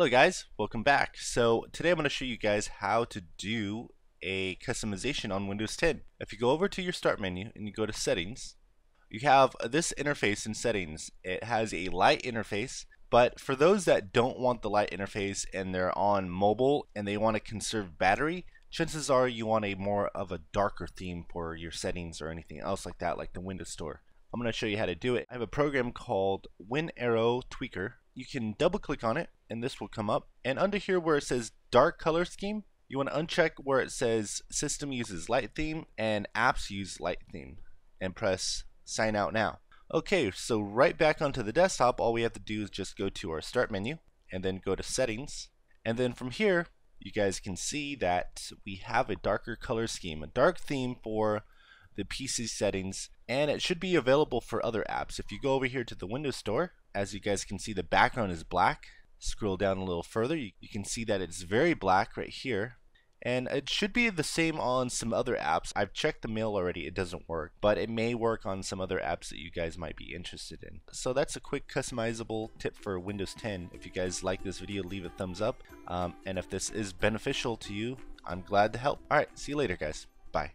Hello guys, welcome back. So today I'm going to show you guys how to do a customization on Windows 10. If you go over to your start menu and you go to settings, you have this interface in settings. It has a light interface, but for those that don't want the light interface and they're on mobile and they want to conserve battery, chances are you want a more of a darker theme for your settings or anything else like that, like the Windows Store. I'm going to show you how to do it. I have a program called Winaero Tweaker. You can double click on it and this will come up, and under here where it says dark color scheme, you want to uncheck where it says system uses light theme and apps use light theme, and press sign out now. Okay, so right back onto the desktop, all we have to do is just go to our start menu and then go to settings, and then from here you guys can see that we have a darker color scheme, a dark theme for the PC settings, and it should be available for other apps. If you go over here to the Windows Store, as you guys can see, the background is black. Scroll down a little further, you can see that it's very black right here, and it should be the same on some other apps. I've checked the mail already, it doesn't work, but it may work on some other apps that you guys might be interested in. So that's a quick customizable tip for Windows 10. If you guys like this video, leave a thumbs up, and if this is beneficial to you, I'm glad to help. Alright, see you later guys, bye.